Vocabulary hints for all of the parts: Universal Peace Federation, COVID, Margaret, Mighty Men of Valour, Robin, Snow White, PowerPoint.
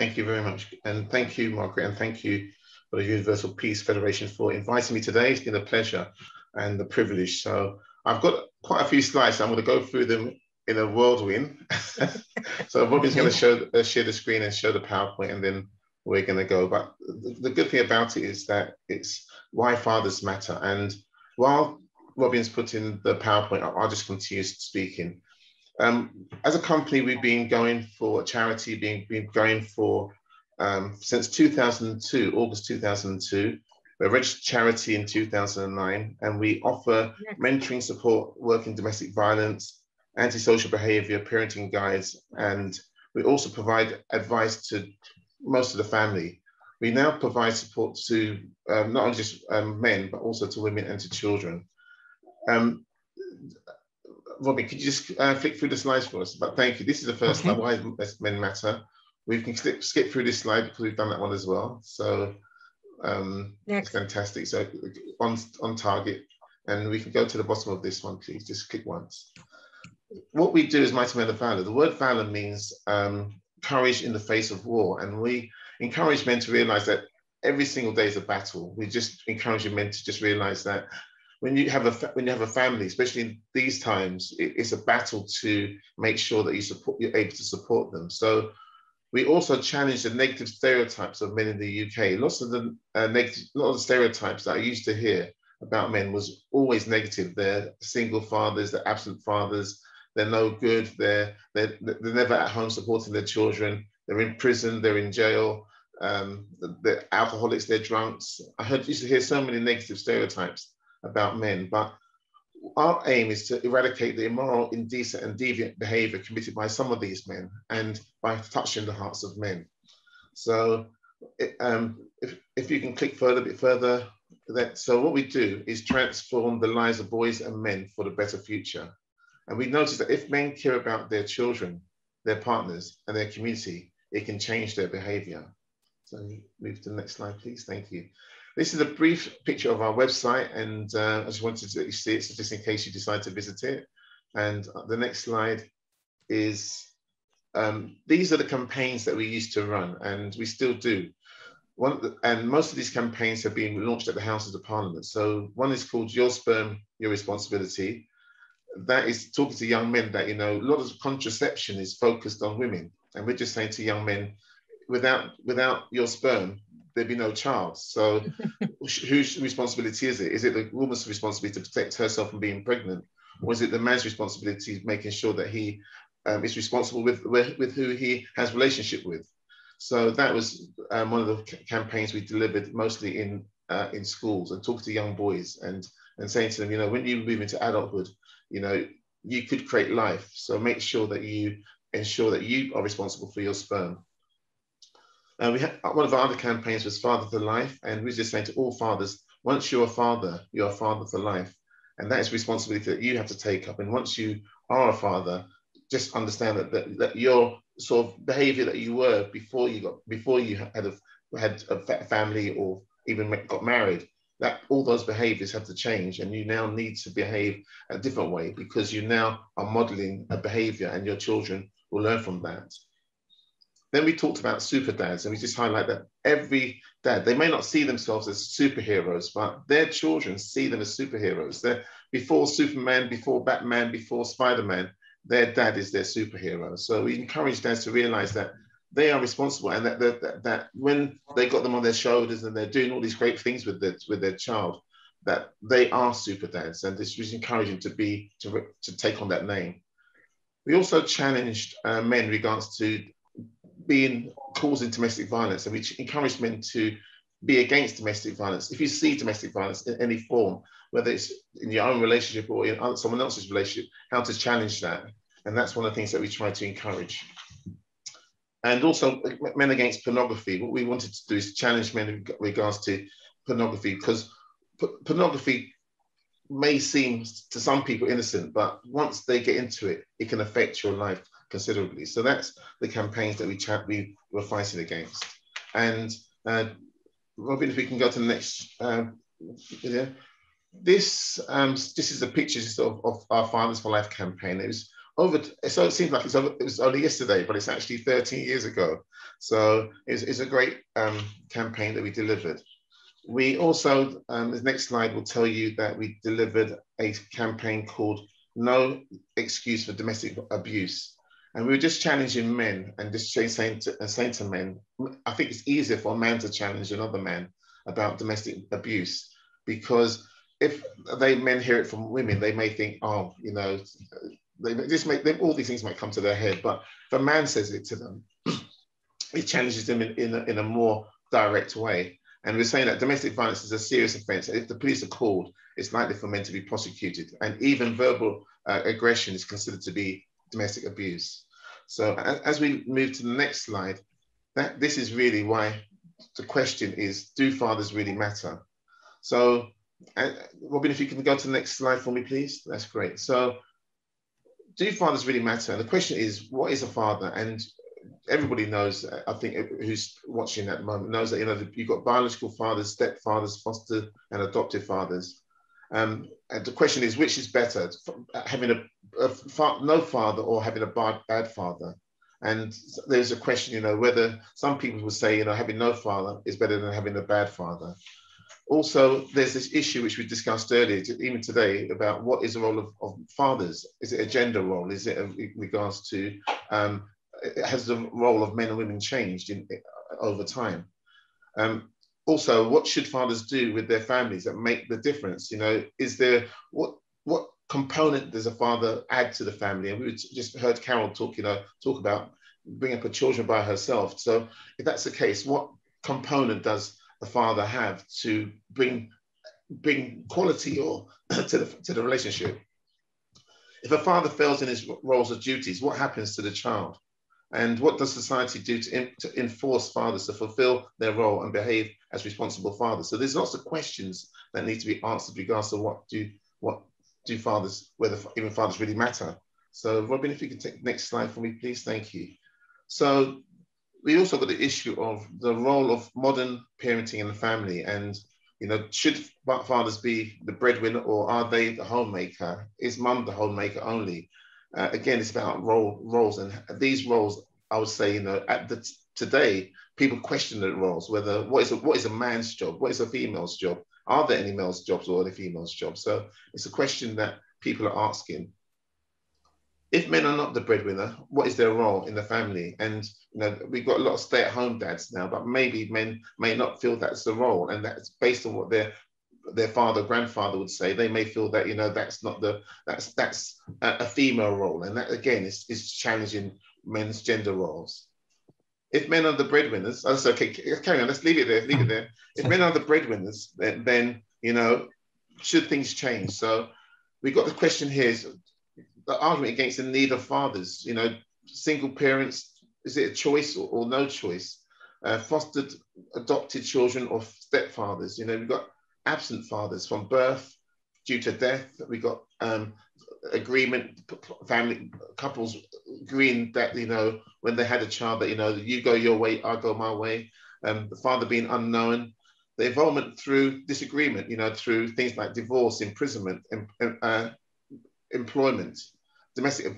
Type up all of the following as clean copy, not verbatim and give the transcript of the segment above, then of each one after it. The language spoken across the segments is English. Thank you very much. And thank you, Margaret, and thank you for the Universal Peace Federation for inviting me today. It's been a pleasure and a privilege. So I've got quite a few slides. So I'm going to go through them in a whirlwind. So Robin's going to share the screen and show the PowerPoint, and then we're going to go. But the good thing about it is that it's why fathers matter. And while Robin's putting the PowerPoint up, I'll just continue speaking. As a company, we've been going for charity, since 2002, August 2002. We're a registered charity in 2009, and we offer mentoring support, work in domestic violence, antisocial behaviour, parenting guides, and we also provide advice to most of the family. We now provide support to not only just men, but also to women and to children. Robin, could you just flick through the slides for us? But thank you. This is the first slide, Why Men Matter. We can skip through this slide because we've done that one as well. So it's fantastic. So on target. And we can go to the bottom of this one, please. Just click once. What we do is Mighty Men of Valor. The word valor means courage in the face of war. And we encourage men to realize that every single day is a battle. We just encourage men to just realize that when you have a family, especially in these times, it's a battle to make sure that you're able to support them. So we also challenge the negative stereotypes of men in the UK. Lots of the stereotypes that I used to hear about men was always negative. They're single fathers, they're absent fathers, they're no good, they're never at home supporting their children, they're in prison, they're in jail, they're alcoholics, they're drunks. I used to hear so many negative stereotypes about men, but our aim is to eradicate the immoral, indecent and deviant behavior committed by some of these men and by touching the hearts of men. So if you can click a bit further, so what we do is transform the lives of boys and men for the better future. And we notice that if men care about their children, their partners and their community, it can change their behavior. So move to the next slide, please. Thank you. This is a brief picture of our website, and I just wanted to let you see it, so just in case you decide to visit it. And the next slide is, these are the campaigns that we used to run, and we still do. And most of these campaigns have been launched at the Houses of Parliament. So one is called Your Sperm, Your Responsibility. That is talking to young men that, you know, a lot of contraception is focused on women. And we're just saying to young men, without your sperm, there'd be no child. So whose responsibility is it? Is it the woman's responsibility to protect herself from being pregnant? Or is it the man's responsibility making sure that he is responsible with who he has relationship with? So that was one of the campaigns we delivered mostly in schools, and talking to young boys and saying to them, you know, when you move into adulthood, you know, you could create life. So make sure that you ensure that you are responsible for your sperm. We had, one of our other campaigns was Father for Life, and we're just saying to all fathers, once you're a father for life, and that is responsibility that you have to take up. And once you are a father, just understand that your sort of behaviour that you were before you had a family or even got married, that all those behaviours have to change, and you now need to behave a different way because you now are modelling a behaviour, and your children will learn from that. Then we talked about super dads, and we just highlight that every dad, they may not see themselves as superheroes, but their children see them as superheroes. They're, before Superman, before Batman, before Spider-Man, their dad is their superhero. So we encourage dads to realize that they are responsible, and that when they got them on their shoulders and they're doing all these great things with their child, that they are super dads. And this was encouraging to take on that name. We also challenged men in regards to being causing domestic violence, and we encourage men to be against domestic violence. If you see domestic violence in any form, whether it's in your own relationship or in someone else's relationship, how to challenge that. And that's one of the things that we try to encourage. And also men against pornography. What we wanted to do is challenge men in regards to pornography, because pornography may seem to some people innocent, but once they get into it, it can affect your life considerably. So that's the campaigns that we were fighting against. And Robin, if we can go to the next video. This is a picture of our Fathers for Life campaign. It was over, so it seems like it was only yesterday, but it's actually 13 years ago. So it's a great campaign that we delivered. We also, the next slide will tell you that we delivered a campaign called No Excuse for Domestic Abuse. And we were just challenging men and just saying to men, I think it's easier for a man to challenge another man about domestic abuse, because if men hear it from women, they may think, oh, you know, all these things might come to their head. But if a man says it to them, it challenges them in a more direct way. And we're saying that domestic violence is a serious offence. If the police are called, it's likely for men to be prosecuted. And even verbal aggression is considered to be domestic abuse. So as we move to the next slide, this is really why the question is, do fathers really matter? So Robin, if you can go to the next slide for me, please. That's great. So do fathers really matter? And the question is, what is a father? And everybody knows, I think, who's watching at the moment knows that, you know, you've got biological fathers, stepfathers, foster and adoptive fathers. And the question is, which is better, having no father or having a bad father? And there's a question, you know, whether some people would say, you know, having no father is better than having a bad father. Also, there's this issue which we discussed earlier, even today, about what is the role of fathers? Is it a gender role? Is it in regards to, has the role of men and women changed over time? Also, what should fathers do with their families that make the difference? You know, is there, what component does a father add to the family? And we just heard Carol talk, you know, about bringing up her children by herself. So if that's the case, what component does a father have to bring quality or to the relationship? If a father fails in his roles or duties, what happens to the child? And what does society do to enforce fathers to fulfill their role and behave as responsible fathers? So there's lots of questions that need to be answered regards to whether even fathers really matter. So Robin, if you could take the next slide for me, please, thank you. So we also got the issue of the role of modern parenting in the family, and, you know, should fathers be the breadwinner or are they the homemaker? Is mum the homemaker only? Again, it's about roles, and these roles, I would say, you know, today people question the roles, whether what is a man's job, what is a female's job, are there any male's jobs or any female's jobs? So it's a question that people are asking. If men are not the breadwinner, what is their role in the family? And, you know, we've got a lot of stay-at-home dads now, but maybe men may not feel that's the role, and that's based on what their father, grandfather would say. They may feel that, you know, that's not the, that's a female role. And that, again, is challenging men's gender roles. If men are the breadwinners, oh, okay, carry on, let's leave it there, leave it there. If men are the breadwinners, then, you know, should things change? So we've got the question here is the argument against the need of fathers, you know, single parents, is it a choice or no choice? Fostered, adopted children or stepfathers, you know, we've got absent fathers from birth, due to death. We got agreement, family couples agreeing that, you know, when they had a child, that, you know, you go your way, I go my way. The father being unknown, the involvement through disagreement, you know, through things like divorce, imprisonment, employment, domestic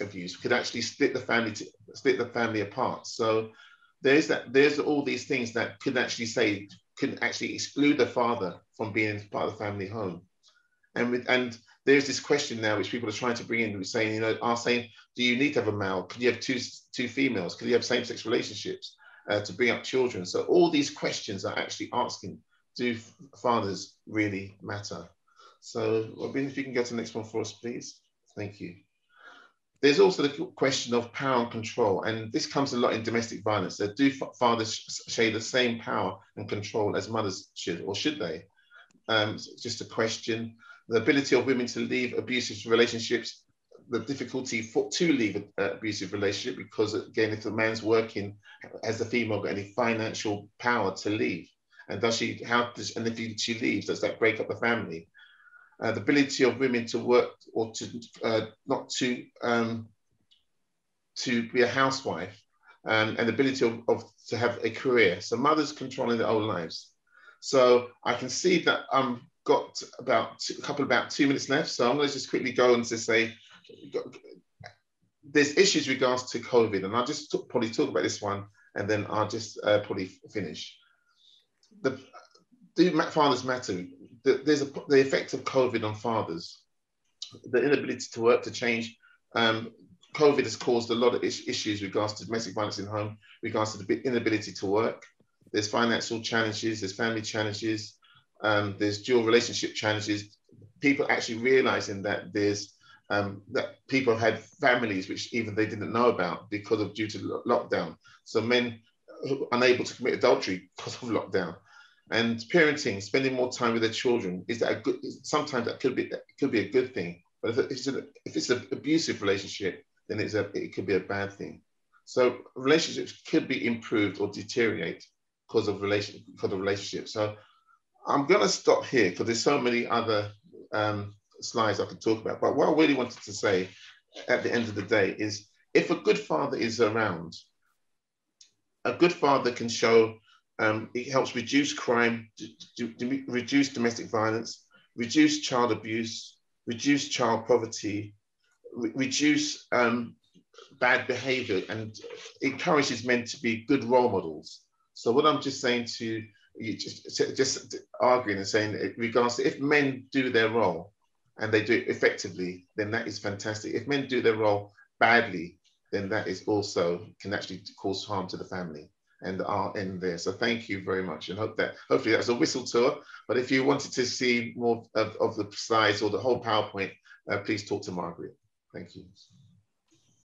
abuse could actually split the family apart. So there's that. There's all these things that could actually exclude the father from being part of the family home. And there's this question now which people are trying to bring in, who's saying, you know, do you need to have a male? Could you have two females? Could you have same-sex relationships to bring up children? So all these questions are actually asking, do fathers really matter? So Robin, if you can go to the next one for us, please. Thank you. There's also the question of power and control, and this comes a lot in domestic violence. So do fathers share the same power and control as mothers should, or should they? Just a question. The ability of women to leave abusive relationships, the difficulty to leave an abusive relationship, because, again, if the man's working, has the female got any financial power to leave? And if she leaves, does that break up the family? The ability of women to work or to be a housewife, and the ability to have a career. So mothers controlling their own lives. So I can see that I've got about 2 minutes left. So I'm going to just quickly go on to say, there's issues regards to COVID, and I'll just probably talk about this one and then I'll just probably finish. Do fathers matter? There's the effects of COVID on fathers. The inability to work, to change. COVID has caused a lot of issues with regards to domestic violence in home, regards to the inability to work. There's financial challenges, there's family challenges, there's dual relationship challenges. People actually realizing that there's that people have had families which even they didn't know about because of due to lockdown. So men unable to commit adultery because of lockdown. And parenting, spending more time with their children, is that a good? Sometimes that could be a good thing, but if it's an abusive relationship, then it could be a bad thing. So relationships could be improved or deteriorate because of relationships. So I'm going to stop here because there's so many other slides I could talk about. But what I really wanted to say at the end of the day is, if a good father is around, a good father can show. It helps reduce crime, reduce domestic violence, reduce child abuse, reduce child poverty, reduce bad behavior, and encourages men to be good role models. So what I'm just saying to you, just arguing and saying in regards to if men do their role and they do it effectively, then that is fantastic. If men do their role badly, then that is also can actually cause harm to the family. And I'll end there. So thank you very much, and hopefully that was a whistle tour. But if you wanted to see more of the slides or the whole PowerPoint, please talk to Margaret. Thank you.